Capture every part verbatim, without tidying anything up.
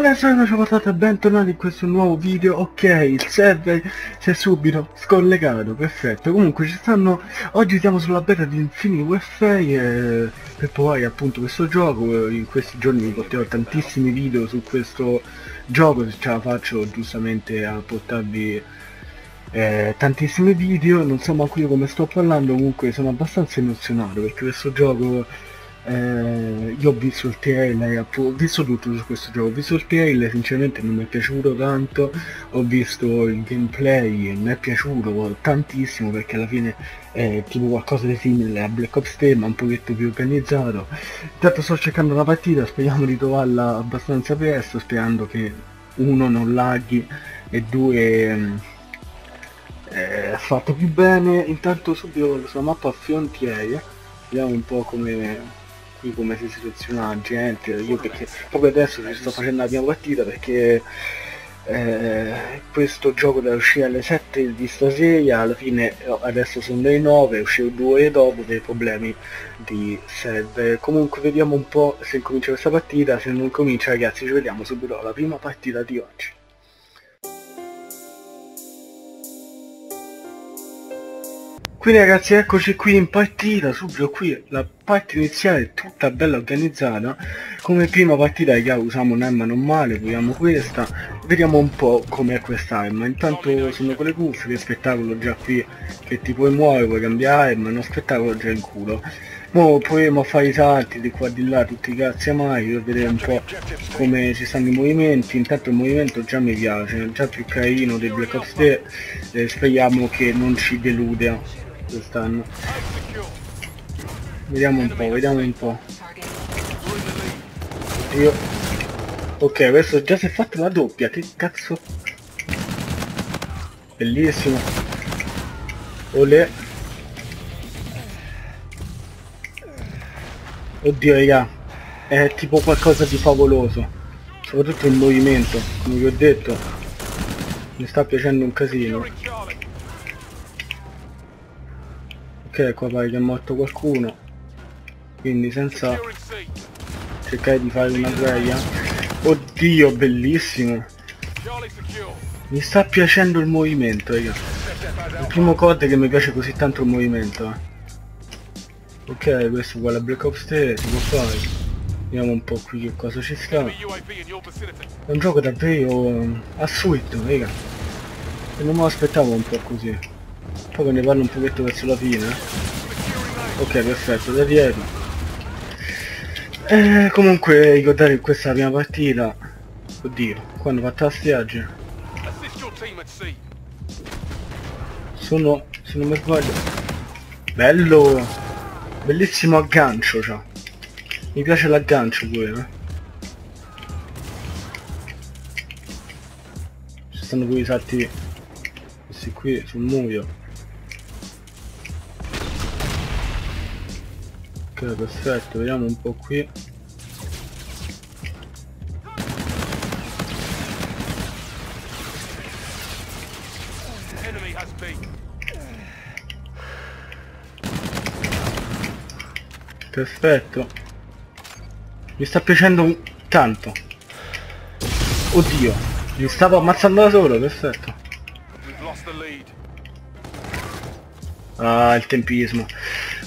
Ragazzi, ci portate bentornati in questo nuovo video. Ok, il server si è subito scollegato, perfetto. Comunque ci stanno, oggi siamo sulla beta di Infinite Warfare, eh, per provare appunto questo gioco. In questi giorni vi porterò tantissimi video su questo gioco, se ce la faccio giustamente a portarvi eh, tantissimi video. Non so manco io come sto parlando, comunque sono abbastanza emozionato perché questo gioco, Eh, io ho visto il trailer, ho visto tutto su questo gioco, ho visto il trailer, sinceramente non mi è piaciuto tanto, ho visto il gameplay e mi è piaciuto tantissimo perché alla fine è tipo qualcosa di simile a Black Ops tre ma un pochetto più organizzato. Intanto sto cercando una partita, speriamo di trovarla abbastanza presto, sperando che uno non laghi e due eh, fatto più bene. Intanto subito sulla mappa Frontier, vediamo un po' come qui come si seleziona la gente. Io perché proprio adesso ci sto facendo la mia partita perché eh, questo gioco deve uscire alle sette di stasera, alla fine adesso sono le nove, uscirò due ore dopo per problemi di server. Comunque vediamo un po' se incomincia questa partita, se non comincia ragazzi ci vediamo subito alla prima partita di oggi. Quindi ragazzi, eccoci qui in partita, subito qui la parte iniziale è tutta bella organizzata. Come prima partita ragazzi, usiamo un'arma normale, proviamo questa, vediamo un po' com'è quest'arma. Intanto sono con le cuffie, che spettacolo già qui, che ti puoi muovere, puoi cambiare, ma uno spettacolo già in culo. Mo proviamo a fare i salti di qua di là, tutti grazie a Mario, per vedere un po' come ci stanno i movimenti. Intanto il movimento già mi piace, è già più carino del Black Ops tre, eh, speriamo che non ci deluda quest'anno. Vediamo un po', vediamo un po'. Io ok, adesso già si è fatta la doppia, che cazzo, bellissimo. Olè. Oddio raga, è tipo qualcosa di favoloso, soprattutto il movimento, come vi ho detto mi sta piacendo un casino. Ok, qua pare che è morto qualcuno, quindi senza cercare di fare una guerra. Oddio, bellissimo, mi sta piacendo il movimento raga, il primo C O D che mi piace così tanto il movimento eh. Ok, questo qua la Black Ops tre si può fare, vediamo un po' qui che cosa ci sta. È un gioco davvero assurdo raga, e non me lo aspettavo un po' così. Poi che ne parlo un pochetto verso la fine. Ok, perfetto, da dietro. Eh, comunque ricordate che questa è la prima partita. Oddio, quando ho fatto la strage sono, se non mi sbaglio. Bello! Bellissimo aggancio, cioè. Mi piace l'aggancio pure, eh. Ci stanno pure i salti questi qui sul muro. Ok, perfetto, vediamo un po' qui. Perfetto, mi sta piacendo tanto. Oddio, mi stavo ammazzando da solo, perfetto. Ah, il tempismo.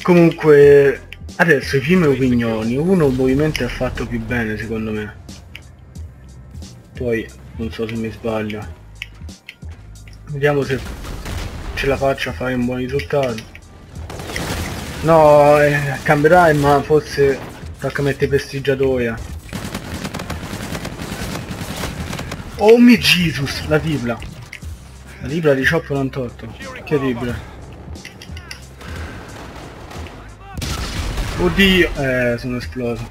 Comunque adesso i primi opinioni, uno il movimento è fatto più bene secondo me, poi non so se mi sbaglio, vediamo se ce la faccio a fare un buon risultato. No, eh, cambierai, ma forse tocca mettere prestigiatoria. Oh mio Jesus, la tripla, la tripla di diciotto novantotto, che tripla. Oddio, eh, sono esploso.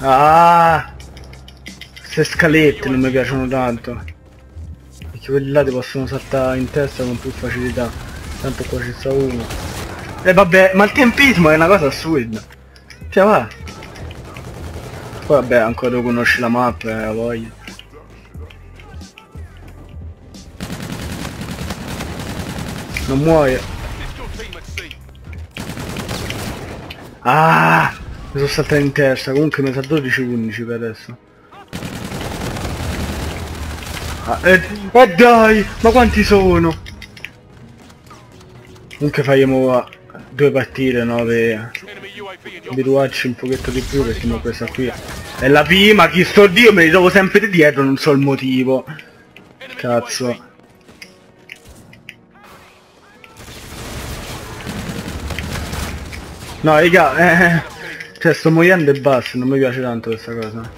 Ah, queste scalette non mi piacciono tanto, perché quelli là ti possono saltare in testa con più facilità. Tanto qua ci sta uno. E eh, vabbè, ma il tempismo è una cosa assurda. Cioè va. Poi vabbè, ancora devo conoscere la mappa, eh, la voglia. Non muoio. Ah, Mi sono saltato in testa, comunque mi sa dodici undici per adesso. Ah, e eh, eh dai, ma quanti sono? Comunque faremo due partite, no? Per abituarci un pochetto di più, perché no, questa qui è la prima, chi sto dio, me li trovo sempre di dietro, non so il motivo. Cazzo. No raga, eh, cioè sto muoiendo e basta, non mi piace tanto questa cosa.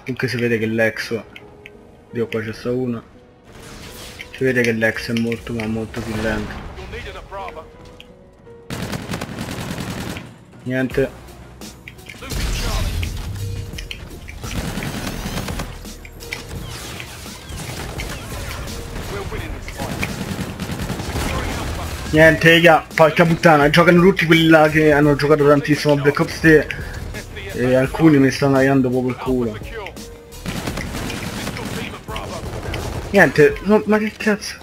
Comunque si vede che l'exo, dio qua c'è sta uno, si vede che l'exo è molto ma molto più lento. Niente. Niente raga, porca puttana, giocano tutti quelli là che hanno giocato tantissimo a Black Ops tre e alcuni mi stanno aiando proprio il culo. Niente, no, ma che cazzo?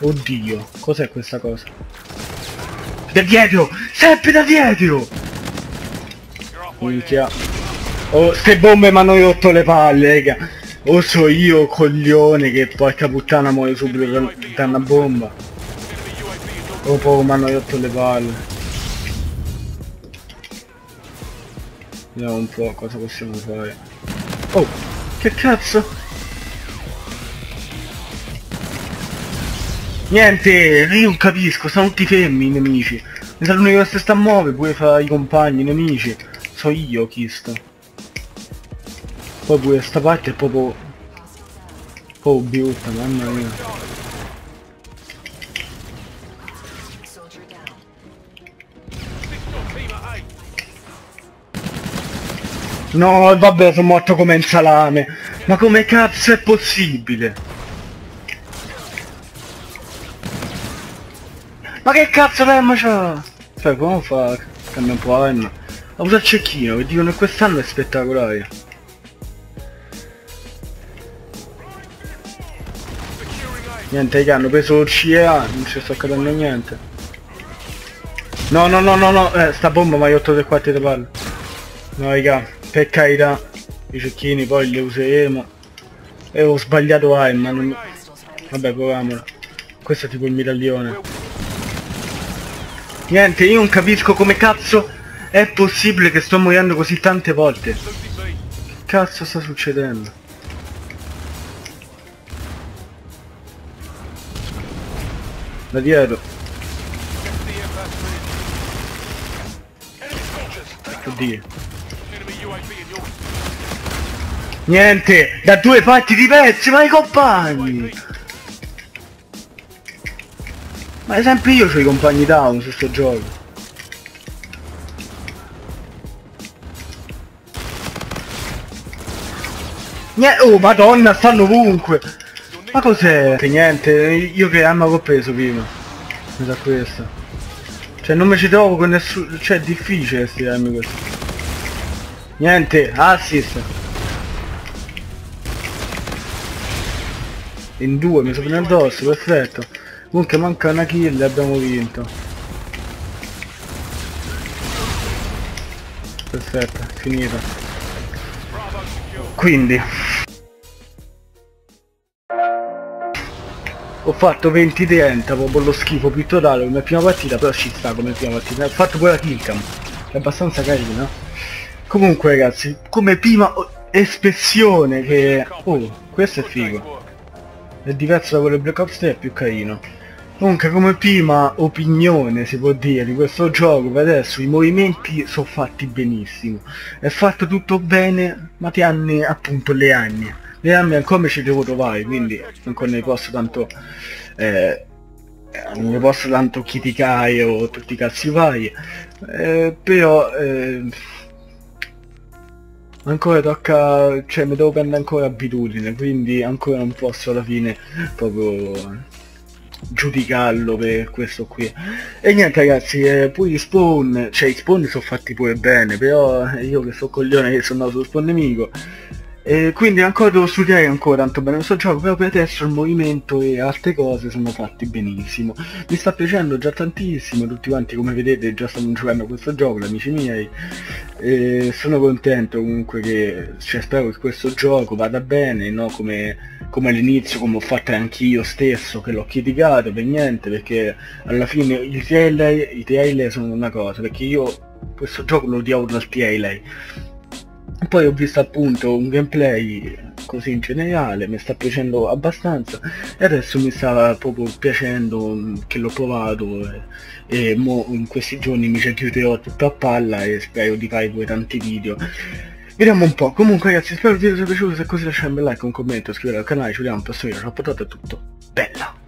Oddio, cos'è questa cosa? Da dietro! Sempre da dietro! Minchia. Oh, ste bombe mi hanno rotto le palle, raga. O so io coglione che porca puttana muoio subito da una bomba. O poco mi hanno rotto le palle. Vediamo un po' cosa possiamo fare. Oh! Che cazzo? Niente, io non capisco, sono tutti fermi i nemici. Mi sa l'unico che si sta a muovere, pure fra i compagni, i nemici. So io chi sto. Poi pure sta parte è proprio... proprio brutta, mamma mia. No, vabbè, sono morto come un salame. Ma come cazzo è possibile? Ma che cazzo d'arma c'ha? Aspetta, come fa? Cambia un po' l'arma. Ho usato il cecchino, che dicono che quest'anno è spettacolare. Niente raga, hanno preso il C E A, non ci sto capendo niente. No no no no no, eh, sta bomba mi ha rotto tre quarti di palle. No raga, per carità, i cecchini poi li useremo. E ho sbagliato arma, non... vabbè proviamola. Questo è tipo il medaglione. Niente, io non capisco come cazzo è possibile che sto morendo così tante volte. Che cazzo sta succedendo? Da dietro. Oddio. Niente, da due parti diverse, ma i compagni. Ma sempre io c'ho i compagni down su sto gioco. Niente, oh madonna, stanno ovunque. Ma cos'è? Che niente, io che arma ho preso prima. Mi sa questa. Cioè non mi ci trovo con nessuno. Cioè è difficile stirarmi questo. Niente, assist. In due mi sono preso addosso, perfetto. Comunque manca una kill e abbiamo vinto. Perfetto, finita. Quindi ho fatto venti trenta, proprio lo schifo più totale come prima partita, però ci sta come prima partita. Ho fatto pure la killcam, che è abbastanza carina. Comunque ragazzi, come prima espressione che... oh, questo è figo. È diverso da quello di Black Ops tre, è più carino. Comunque come prima opinione, si può dire, di questo gioco, per adesso i movimenti sono fatti benissimo. È fatto tutto bene, ma ti hanno appunto le anni. Le armi ancora mi ci devo trovare, quindi ancora ne posso tanto eh, non ne posso tanto criticare o tutti i cazzi vari, eh, però eh, ancora tocca, cioè mi devo prendere ancora abitudine, quindi ancora non posso alla fine proprio giudicarlo per questo qui. E niente ragazzi, eh, poi i spawn, cioè i spawn sono fatti pure bene, però io che so coglione che sono andato sullo spawn nemico. E quindi ancora devo studiare ancora tanto bene questo gioco, però per adesso il movimento e altre cose sono fatti benissimo. Mi sta piacendo già tantissimo, tutti quanti come vedete già stanno giocando a questo gioco, gli amici miei. E sono contento comunque che, cioè, spero che questo gioco vada bene, no? Come, come all'inizio, come ho fatto anch'io stesso, che l'ho criticato per niente, perché alla fine i trailer, i trailer sono una cosa, perché io questo gioco lo odiavo dal trailer. Poi ho visto appunto un gameplay così in generale, mi sta piacendo abbastanza e adesso mi sta proprio piacendo che l'ho provato e, e mo in questi giorni mi ci chiuderò tutto a palla e spero di fare pure tanti video. Vediamo un po', comunque ragazzi spero il video vi sia piaciuto, se è così lasciate un bel like, un commento, iscrivetevi al canale, ci vediamo al prossimo video, ciao a tutti, è tutto, bella!